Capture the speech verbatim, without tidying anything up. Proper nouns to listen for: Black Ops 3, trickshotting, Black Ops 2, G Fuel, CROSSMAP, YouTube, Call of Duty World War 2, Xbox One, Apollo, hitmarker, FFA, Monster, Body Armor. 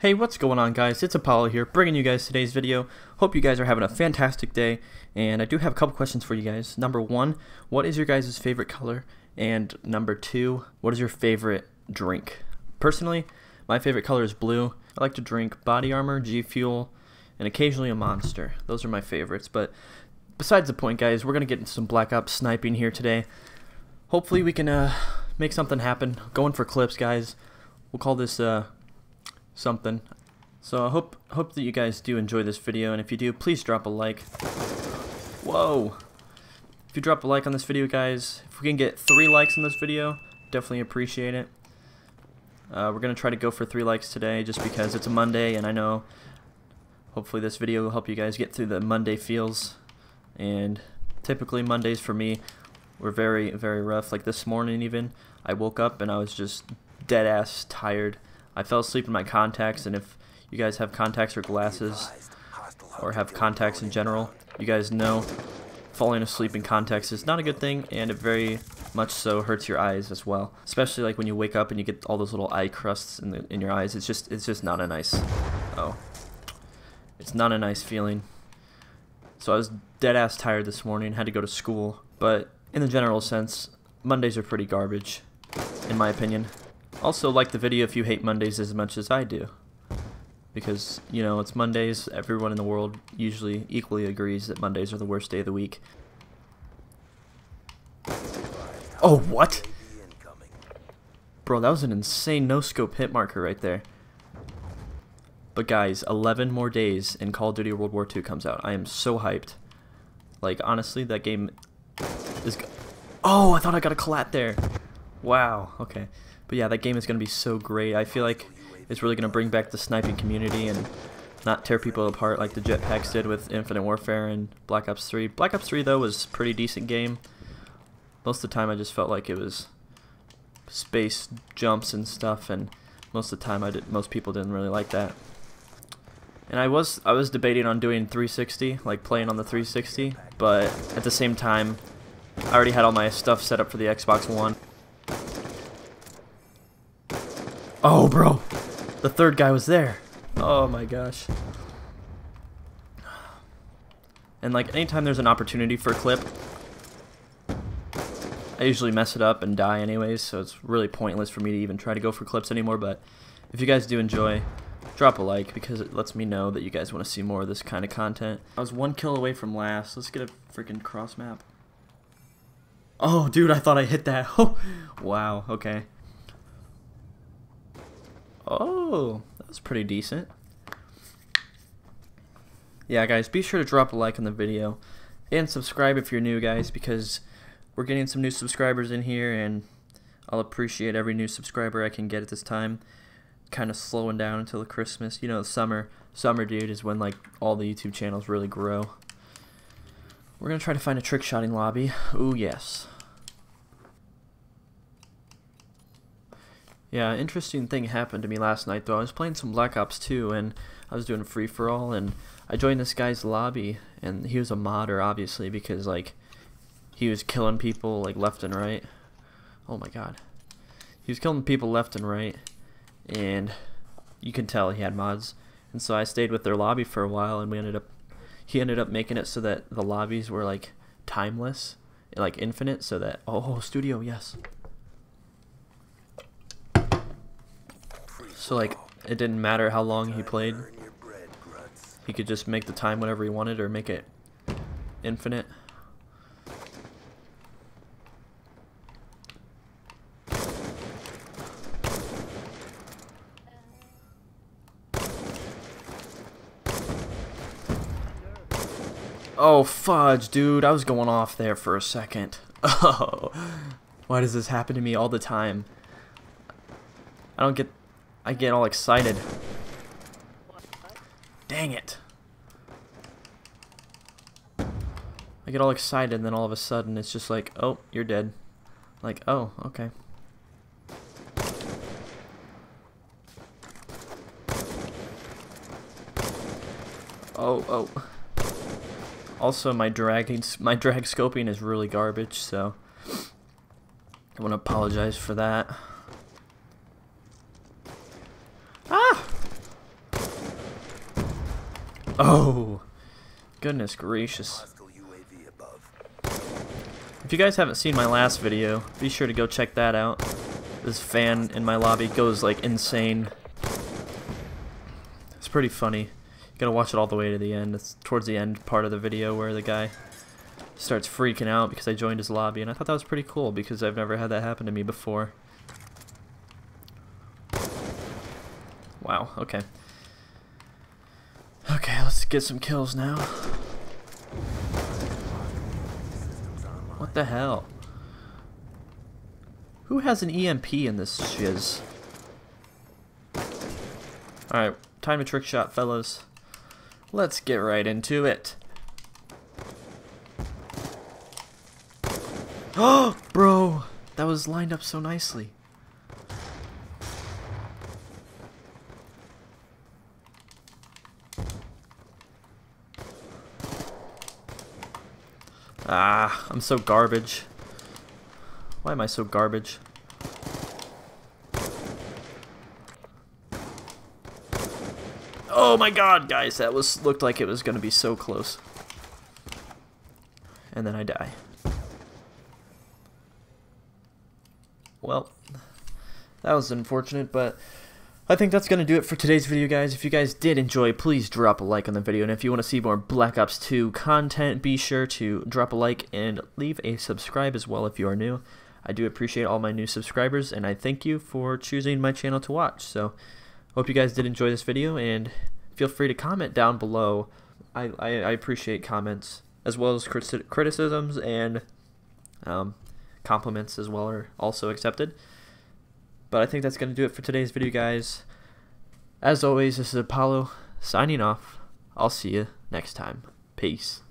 Hey, what's going on, guys? It's Apollo here, bringing you guys today's video. Hope you guys are having a fantastic day, and I do have a couple questions for you guys. Number one, what is your guys' favorite color? And number two, what is your favorite drink? Personally, my favorite color is blue. I like to drink Body Armor, G Fuel, and occasionally a Monster. Those are my favorites, but besides the point, guys, we're going to get into some Black Ops sniping here today. Hopefully we can uh, make something happen. Going for clips, guys. We'll call this... Uh, something. So I hope hope that you guys do enjoy this video, and if you do, please drop a like. Whoa! If you drop a like on this video, guys, if we can get three likes on this video, definitely appreciate it. Uh, we're gonna try to go for three likes today, just because it's a Monday, and I know. Hopefully, this video will help you guys get through the Monday feels. And typically, Mondays for me were very very rough. Like this morning, even I woke up and I was just dead ass tired. I fell asleep in my contacts, and if you guys have contacts or glasses or have contacts in general, you guys know falling asleep in contacts is not a good thing, and it very much so hurts your eyes as well, especially like when you wake up and you get all those little eye crusts in, the, in your eyes. It's just it's just not a nice oh it's not a nice feeling. So I was dead ass tired this morning, had to go to school, but in the general sense, Mondays are pretty garbage in my opinion. Also, like the video if you hate Mondays as much as I do, because, you know, it's Mondays. Everyone in the world usually equally agrees that Mondays are the worst day of the week. Oh, what? Bro, that was an insane no-scope hit marker right there. But guys, eleven more days and Call of Duty World War two comes out. I am so hyped. Like, honestly, that game is... Oh, I thought I got a collat there. Wow, okay. But yeah, that game is going to be so great. I feel like it's really going to bring back the sniping community and not tear people apart like the jetpacks did with Infinite Warfare and Black Ops three. Black Ops three, though, was a pretty decent game. Most of the time I just felt like it was space jumps and stuff, and most of the time I did, most people didn't really like that. And I was, I was debating on doing three sixty, like playing on the three sixty, but at the same time, I already had all my stuff set up for the Xbox One. Oh, bro. The third guy was there. Oh, my gosh. And, like, anytime there's an opportunity for a clip, I usually mess it up and die anyways, so it's really pointless for me to even try to go for clips anymore. But if you guys do enjoy, drop a like, because it lets me know that you guys want to see more of this kind of content. I was one kill away from last. Let's get a freaking cross map. Oh, dude, I thought I hit that. Oh, wow, okay. Oh, that was pretty decent. Yeah, guys, be sure to drop a like on the video and subscribe if you're new, guys, because we're getting some new subscribers in here, and I'll appreciate every new subscriber I can get at this time. Kind of slowing down until Christmas. You know, summer, summer, dude, is when, like, all the YouTube channels really grow. We're going to try to find a trick-shotting lobby. Ooh, yes. Yeah, interesting thing happened to me last night, though. I was playing some Black Ops two, and I was doing free-for-all, and I joined this guy's lobby, and he was a modder, obviously, because, like, he was killing people, like, left and right. Oh, my God. He was killing people left and right, and you can tell he had mods. And so I stayed with their lobby for a while, and we ended up, he ended up making it so that the lobbies were, like, timeless, like, infinite, so that, oh, studio, yes. So, like, it didn't matter how long he played. He could just make the time whenever he wanted, or make it infinite. Oh, fudge, dude. I was going off there for a second. Oh, why does this happen to me all the time? I don't get... I get all excited. Dang it. I get all excited, and then all of a sudden it's just like, oh, you're dead. Like, oh, okay. Oh, oh. Also, my dragging, my drag scoping is really garbage, so I want to apologize for that. Oh, goodness gracious. If you guys haven't seen my last video, be sure to go check that out. This fan in my lobby goes like insane. It's pretty funny. You gotta watch it all the way to the end. It's towards the end part of the video where the guy starts freaking out because I joined his lobby, and I thought that was pretty cool because I've never had that happen to me before. Wow, okay. Okay, let's get some kills now. What the hell? Who has an E M P in this shiz? Alright, time to trick shot, fellas. Let's get right into it. Oh, bro! That was lined up so nicely. Ah, I'm so garbage. Why am I so garbage? Oh my god, guys, that was looked like it was gonna be so close. And then I die. Well, that was unfortunate, but I think that's going to do it for today's video, guys. If you guys did enjoy, please drop a like on the video. And if you want to see more Black Ops two content, be sure to drop a like and leave a subscribe as well if you are new. I do appreciate all my new subscribers, and I thank you for choosing my channel to watch. So, hope you guys did enjoy this video, and feel free to comment down below. I, I, I appreciate comments, as well as criticisms and um, compliments as well are also accepted. But I think that's going to do it for today's video, guys. As always, this is Apollo signing off. I'll see you next time. Peace.